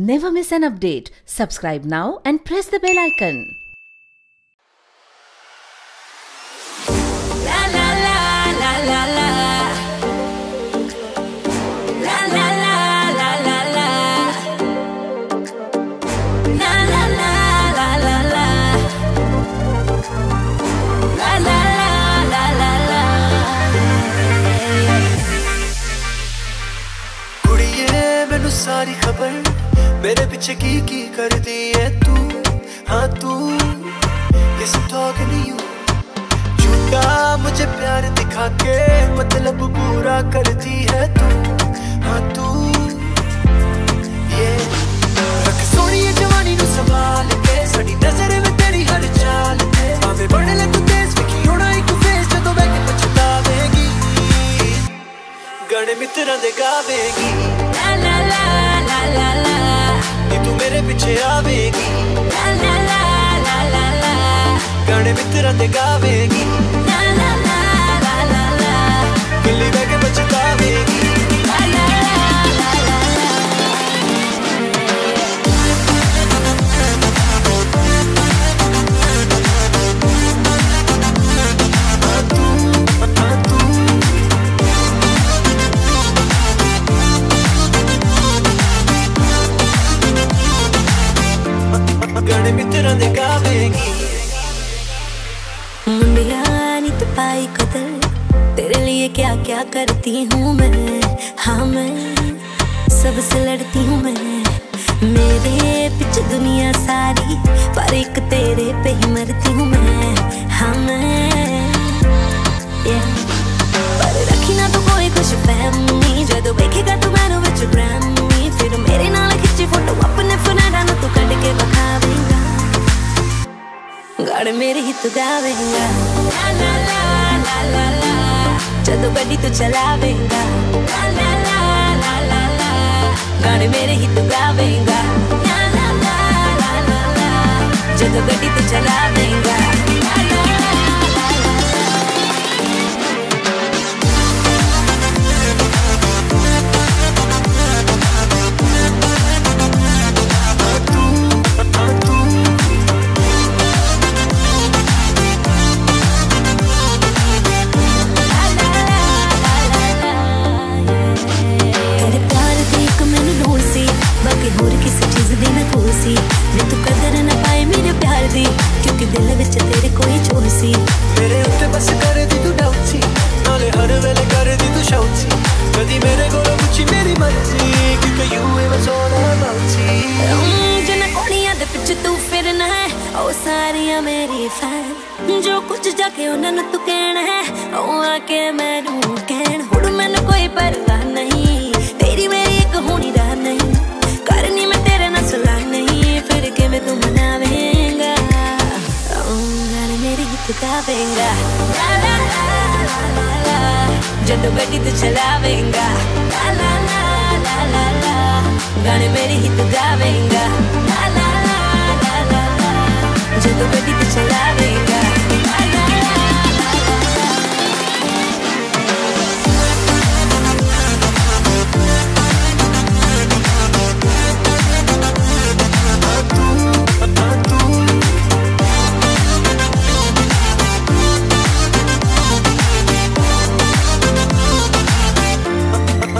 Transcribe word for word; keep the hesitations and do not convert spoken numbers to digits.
Never miss an update. Subscribe now and press the bell icon. La la la, la la la. La la la, la la la. La la la, la la la. La la la, la la la. Kudiye mainu sari khabar. मेरे पीछे की की करती है तू, हाँ तू, ये सब ठग नहीं हूँ। झूठा मुझे प्यार दिखा के मतलब पूरा करती है तू, हाँ तू, ये। रख सोनी ये जवानी नू संभाल के, साडी नजर में तेरी हर चाल ते, भावे बढ़ ले तू तेज विकी होना एक फेस जदों बैठ के पछतावेगी, गाने मित्रा दे गावेगी। ला ला ला, ला ला ला। मेरे पीछे आवेगी ला ला ला ला ला ला, गाने मित्रा दे गावेगी ला ला ला ला ला ला, गिल्ली बैग बचतावेगी ला ला ला ला ला। मुंडिया नहीं तो पाई कदर, तेरे लिए क्या क्या करती हूँ मैं, हाँ मैं सबसे लड़ती हूँ मैं। मेरे पीछे दुनिया सारी पर एक तेरे पे ही मरती हूँ मैं, हाँ मैं। पर रखी ना तो कोई कुछ फैम नहीं, जदों देखेगा तू मैनू विच प्रेम नहीं, फिर मेरे नाल खिच्ची फोटो अपने फनेड़ा नूं तू कढ के विखावेंगा, गाने मेरे ही तू गावेगा। ला ला ला ला ला ला, जदों गड्डी तू चलावेगा ला ला ला ला ला ला, गाने मेरे ही तू गावेगा। ला ला ला ला ला ला, जदों गड्डी तू चलावेगा ला ला ला ला ला। जो कुछ जाके उन्होंने तू कहना है, ओ आके मैनू कहन, हुण मैनू कोई परवाह नहीं, तेरी मेरी एक होनी राह नहीं, करनी मैं तेरे नाल सलाह नहीं, फिर किवें तू मनावेंगा, गाने मेरे ही तू गावेंगा। ला ला ला ला ला, जदों गड्डी तू चलावेंगा ला ला ला ला ला ला, गाने मेरे ही तू गावेंगा। ला ला ला ला ला ला, जदों गड्डी तू चलावेंगा।